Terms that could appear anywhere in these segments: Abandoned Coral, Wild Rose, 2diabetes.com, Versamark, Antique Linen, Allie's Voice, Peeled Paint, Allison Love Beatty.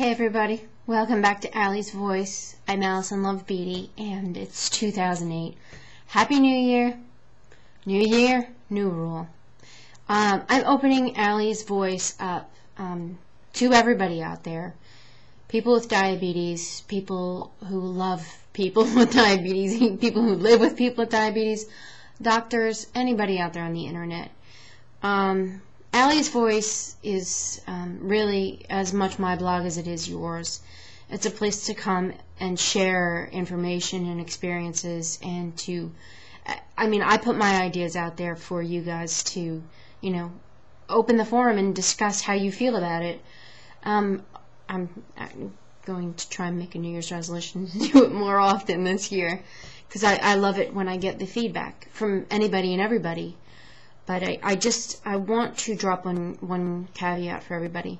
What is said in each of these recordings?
Hey everybody, welcome back to Allie's Voice. I'm Allison Love Beatty and it's 2008. Happy New Year. New Year, new rule. I'm opening Allie's Voice up to everybody out there. People with diabetes, people who love people with diabetes, people who live with people with diabetes, doctors, anybody out there on the internet. Allie's Voice is really as much my blog as it is yours. It's a place to come and share information and experiences and to, I mean, I put my ideas out there for you guys to, you know, open the forum and discuss how you feel about it. I'm going to try and make a New Year's resolution to do it more often this year because I love it when I get the feedback from anybody and everybody. But I want to drop one caveat for everybody.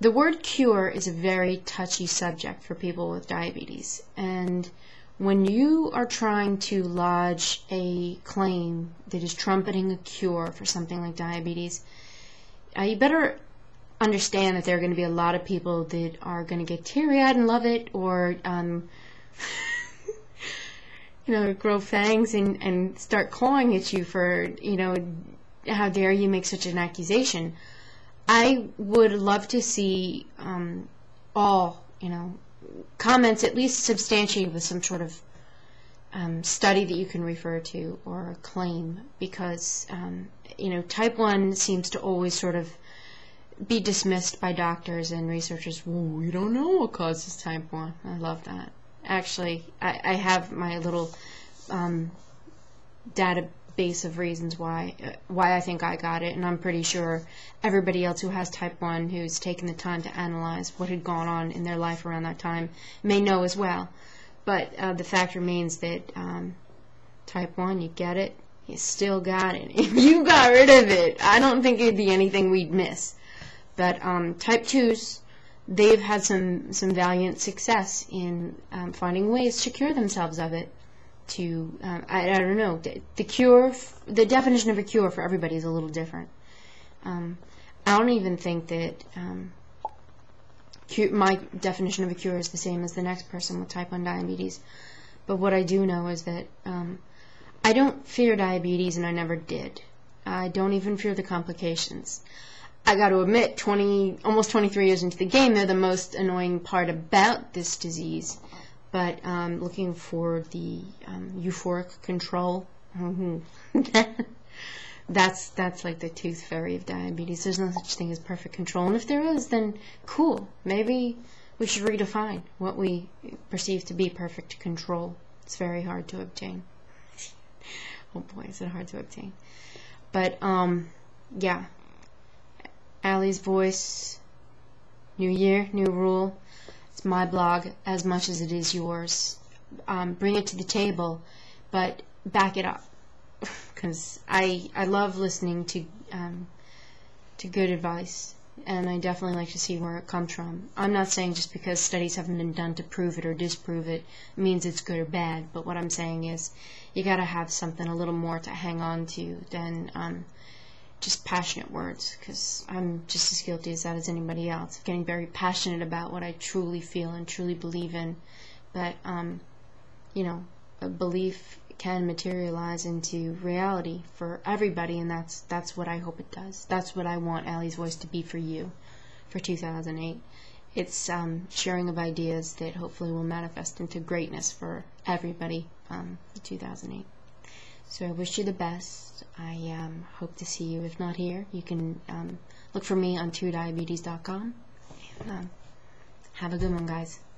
The word cure is a very touchy subject for people with diabetes. And when you are trying to lodge a claim that is trumpeting a cure for something like diabetes, you better understand that there are going to be a lot of people that are going to get teary-eyed and love it, or you know, grow fangs and start clawing at you for, you know, how dare you make such an accusation. I would love to see all, you know, comments at least substantiated with some sort of study that you can refer to or a claim, because, you know, type 1 seems to always sort of be dismissed by doctors and researchers. Well, we don't know what causes type 1. I love that. Actually, I have my little database of reasons why I think I got it, and I'm pretty sure everybody else who has type 1 who's taken the time to analyze what had gone on in their life around that time may know as well. But the fact remains that type 1, you get it, you still got it. If you got rid of it, I don't think it'd be anything we'd miss. But type 2s, they've had some valiant success in finding ways to cure themselves of it. To I don't know, the cure, the definition of a cure for everybody is a little different. I don't even think that my definition of a cure is the same as the next person with type 1 diabetes. But what I do know is that I don't fear diabetes, and I never did. I don't even fear the complications. I got to admit, almost 23 years into the game, they're the most annoying part about this disease. But looking for the euphoric control, that's like the tooth fairy of diabetes. There's no such thing as perfect control, and if there is, then cool. Maybe we should redefine what we perceive to be perfect control. It's very hard to obtain. Oh boy, is it hard to obtain? But yeah. Allie's Voice, new year, new rule. It's my blog as much as it is yours. Bring it to the table, but back it up, because I love listening to good advice, and I definitely like to see where it comes from. I'm not saying just because studies haven't been done to prove it or disprove it means it's good or bad, but what I'm saying is you got to have something a little more to hang on to than just passionate words, because I'm just as guilty as that as anybody else, getting very passionate about what I truly feel and truly believe in. But you know, a belief can materialize into reality for everybody, and that's what I hope it does. That's what I want Allie's Voice to be for you for 2008. It's sharing of ideas that hopefully will manifest into greatness for everybody for 2008. So I wish you the best. I hope to see you. If not here, you can look for me on 2diabetes.com. Have a good one, guys.